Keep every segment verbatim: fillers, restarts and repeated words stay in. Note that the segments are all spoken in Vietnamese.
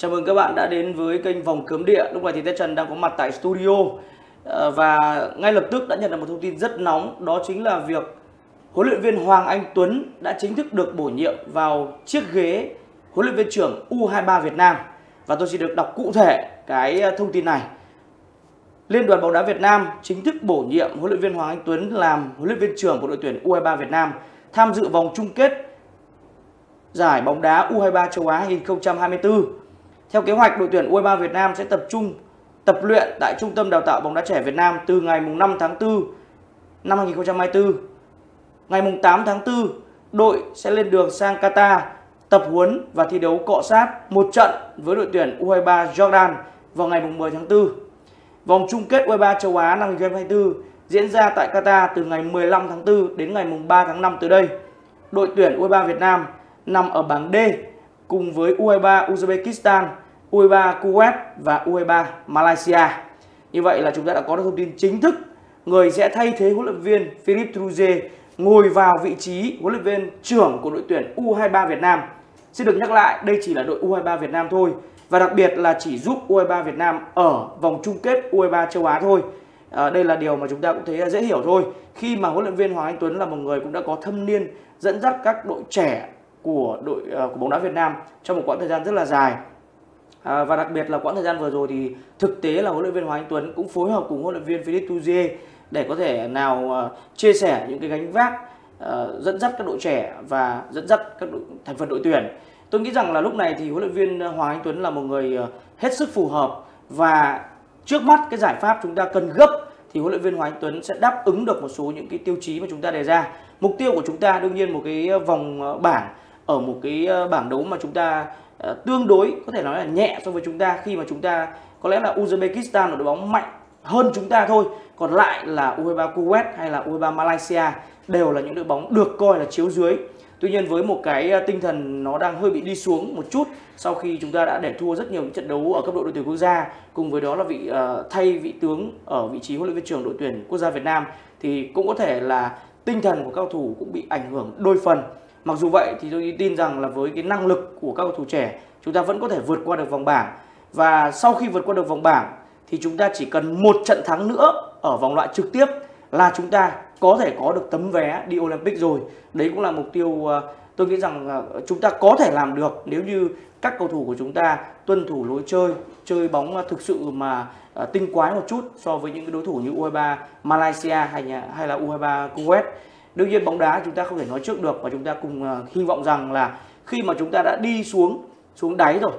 Chào mừng các bạn đã đến với kênh Vòng Cấm Địa. Lúc này thì Ted Trần đang có mặt tại studio và ngay lập tức đã nhận được một thông tin rất nóng, đó chính là việc huấn luyện viên Hoàng Anh Tuấn đã chính thức được bổ nhiệm vào chiếc ghế huấn luyện viên trưởng U hai mươi ba Việt Nam. Và tôi xin được đọc cụ thể cái thông tin này. Liên đoàn bóng đá Việt Nam chính thức bổ nhiệm huấn luyện viên Hoàng Anh Tuấn làm huấn luyện viên trưởng của đội tuyển U hai mươi ba Việt Nam tham dự vòng chung kết giải bóng đá U hai mươi ba châu Á hai nghìn không trăm hai mươi tư. Theo kế hoạch, đội tuyển U hai mươi ba Việt Nam sẽ tập trung tập luyện tại Trung tâm Đào tạo bóng đá trẻ Việt Nam từ ngày năm tháng tư năm hai nghìn không trăm hai mươi tư. Ngày tám tháng tư, đội sẽ lên đường sang Qatar tập huấn và thi đấu cọ sát một trận với đội tuyển U hai mươi ba Jordan vào ngày mười tháng tư. Vòng chung kết U hai mươi ba châu Á năm hai nghìn không trăm hai mươi tư diễn ra tại Qatar từ ngày mười lăm tháng tư đến ngày ba tháng năm tới đây. Đội tuyển U hai mươi ba Việt Nam nằm ở bảng D cùng với U hai mươi ba Uzbekistan, U hai mươi ba Kuwait và U hai mươi ba Malaysia. Như vậy là chúng ta đã có được thông tin chính thức người sẽ thay thế huấn luyện viên Philippe Troussier ngồi vào vị trí huấn luyện viên trưởng của đội tuyển U hai mươi ba Việt Nam. Xin được nhắc lại, đây chỉ là đội U hai mươi ba Việt Nam thôi, và đặc biệt là chỉ giúp U hai mươi ba Việt Nam ở vòng chung kết U hai mươi ba châu Á thôi. À, đây là điều mà chúng ta cũng thấy dễ hiểu thôi, khi mà huấn luyện viên Hoàng Anh Tuấn là một người cũng đã có thâm niên dẫn dắt các đội trẻ của đội uh, của bóng đá Việt Nam trong một quãng thời gian rất là dài. À, và đặc biệt là quãng thời gian vừa rồi thì thực tế là huấn luyện viên Hoàng Anh Tuấn cũng phối hợp cùng huấn luyện viên Philippe Troussier để có thể nào uh, chia sẻ những cái gánh vác, uh, dẫn dắt các đội trẻ và dẫn dắt các đội, thành phần đội tuyển. Tôi nghĩ rằng là lúc này thì huấn luyện viên Hoàng Anh Tuấn là một người uh, hết sức phù hợp, và trước mắt cái giải pháp chúng ta cần gấp thì huấn luyện viên Hoàng Anh Tuấn sẽ đáp ứng được một số những cái tiêu chí mà chúng ta đề ra. Mục tiêu của chúng ta đương nhiên một cái vòng uh, bảng, ở một cái bảng đấu mà chúng ta uh, tương đối có thể nói là nhẹ so với chúng ta, khi mà chúng ta có lẽ là Uzbekistan là đội bóng mạnh hơn chúng ta thôi. Còn lại là U hai mươi ba Kuwait hay là U hai mươi ba Malaysia đều là những đội bóng được coi là chiếu dưới. Tuy nhiên với một cái tinh thần nó đang hơi bị đi xuống một chút sau khi chúng ta đã để thua rất nhiều những trận đấu ở cấp độ đội tuyển quốc gia, cùng với đó là vị uh, thay vị tướng ở vị trí huấn luyện viên trưởng đội tuyển quốc gia Việt Nam, thì cũng có thể là tinh thần của các cầu thủ cũng bị ảnh hưởng đôi phần. Mặc dù vậy thì tôi tin rằng là với cái năng lực của các cầu thủ trẻ, chúng ta vẫn có thể vượt qua được vòng bảng. Và sau khi vượt qua được vòng bảng thì chúng ta chỉ cần một trận thắng nữa ở vòng loại trực tiếp là chúng ta có thể có được tấm vé đi Olympic rồi. Đấy cũng là mục tiêu tôi nghĩ rằng chúng ta có thể làm được nếu như các cầu thủ của chúng ta tuân thủ lối chơi, chơi bóng thực sự mà tinh quái một chút so với những đối thủ như U hai mươi ba Malaysia hay là U hai mươi ba Kuwait. Đương nhiên bóng đá chúng ta không thể nói trước được, và chúng ta cùng uh, hy vọng rằng là khi mà chúng ta đã đi xuống xuống đáy rồi,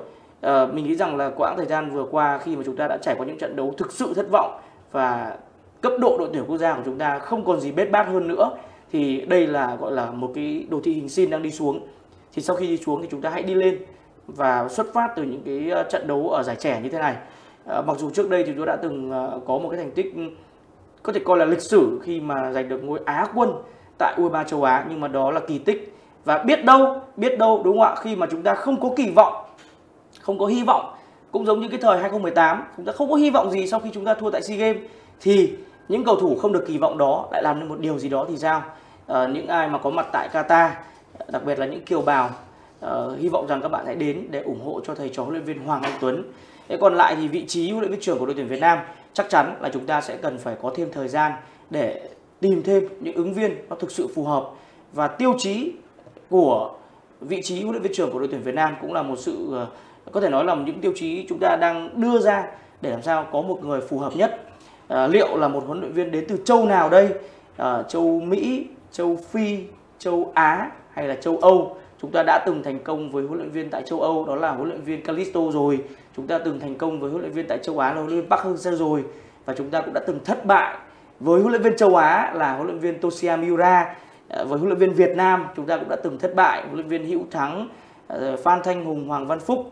uh, mình nghĩ rằng là quãng thời gian vừa qua khi mà chúng ta đã trải qua những trận đấu thực sự thất vọng và cấp độ đội tuyển quốc gia của chúng ta không còn gì bết bát hơn nữa, thì đây là gọi là một cái đồ thị hình sin đang đi xuống. Thì sau khi đi xuống thì chúng ta hãy đi lên và xuất phát từ những cái trận đấu ở giải trẻ như thế này. Uh, mặc dù trước đây thì chúng ta đã từng uh, có một cái thành tích có thể coi là lịch sử khi mà giành được ngôi Á quân tại U hai mươi ba châu Á, nhưng mà đó là kỳ tích. Và biết đâu, biết đâu đúng không ạ, khi mà chúng ta không có kỳ vọng, không có hy vọng, cũng giống như cái thời hai nghìn không trăm mười tám, chúng ta không có hy vọng gì sau khi chúng ta thua tại SEA Games, thì những cầu thủ không được kỳ vọng đó lại làm nên một điều gì đó thì sao? À, những ai mà có mặt tại Qatar, đặc biệt là những kiều bào, à, hy vọng rằng các bạn hãy đến để ủng hộ cho thầy trò huấn luyện viên Hoàng Anh Tuấn. Thế còn lại thì vị trí huấn luyện viên trưởng của đội tuyển Việt Nam chắc chắn là chúng ta sẽ cần phải có thêm thời gian để tìm thêm những ứng viên nó thực sự phù hợp, và tiêu chí của vị trí huấn luyện viên trưởng của đội tuyển Việt Nam cũng là một sự có thể nói là những tiêu chí chúng ta đang đưa ra để làm sao có một người phù hợp nhất. À, liệu là một huấn luyện viên đến từ châu nào đây, à, châu Mỹ, châu Phi, châu Á hay là châu Âu? Chúng ta đã từng thành công với huấn luyện viên tại châu Âu, đó là huấn luyện viên Calisto rồi. Chúng ta từng thành công với huấn luyện viên tại châu Á là huấn luyện viên Bắc Hưng Sao rồi, và chúng ta cũng đã từng thất bại với huấn luyện viên châu Á là huấn luyện viên Toshiya Miura. Với huấn luyện viên Việt Nam chúng ta cũng đã từng thất bại huấn luyện viên Hữu Thắng, Phan Thanh Hùng, Hoàng Văn Phúc.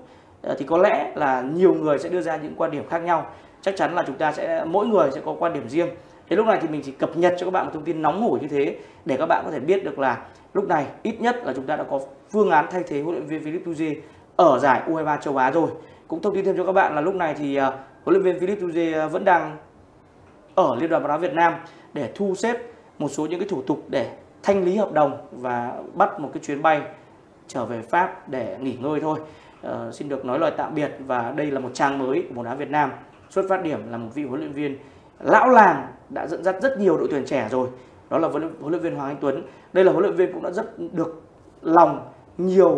Thì có lẽ là nhiều người sẽ đưa ra những quan điểm khác nhau. Chắc chắn là chúng ta sẽ mỗi người sẽ có quan điểm riêng. Thế lúc này thì mình chỉ cập nhật cho các bạn một thông tin nóng hổi như thế để các bạn có thể biết được là lúc này ít nhất là chúng ta đã có phương án thay thế huấn luyện viên Philippe Troussier ở giải U hai mươi ba châu Á rồi. Cũng thông tin thêm cho các bạn là lúc này thì huấn luyện viên Philippe Troussier vẫn đang ở Liên đoàn bóng đá Việt Nam để thu xếp một số những cái thủ tục để thanh lý hợp đồng và bắt một cái chuyến bay trở về Pháp để nghỉ ngơi thôi. uh, xin được nói lời tạm biệt, và đây là một trang mới của bóng đá Việt Nam. Xuất phát điểm là một vị huấn luyện viên lão làng đã dẫn dắt rất nhiều đội tuyển trẻ rồi, đó là huấn luyện viên Hoàng Anh Tuấn. Đây là huấn luyện viên cũng đã rất được lòng nhiều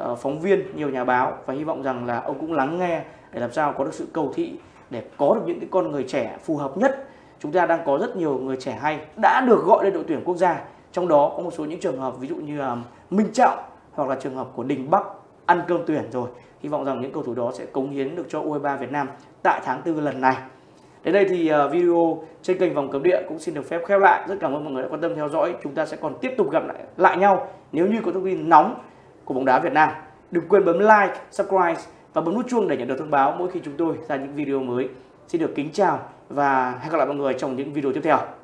uh, phóng viên, nhiều nhà báo, và hy vọng rằng là ông cũng lắng nghe để làm sao có được sự cầu thị, để có được những cái con người trẻ phù hợp nhất. Chúng ta đang có rất nhiều người trẻ hay đã được gọi lên đội tuyển quốc gia, trong đó có một số những trường hợp ví dụ như uh, Minh Trọng hoặc là trường hợp của Đình Bắc ăn cơm tuyển rồi. Hy vọng rằng những cầu thủ đó sẽ cống hiến được cho u hai ba Việt Nam tại tháng tư lần này. Đến đây thì video trên kênh Vòng Cấm Địa cũng xin được phép khép lại. Rất cảm ơn mọi người đã quan tâm theo dõi. Chúng ta sẽ còn tiếp tục gặp lại, lại nhau nếu như có thông tin nóng của bóng đá Việt Nam. Đừng quên bấm like, subscribe và bấm nút chuông để nhận được thông báo mỗi khi chúng tôi ra những video mới. Xin được kính chào và hẹn gặp lại mọi người trong những video tiếp theo.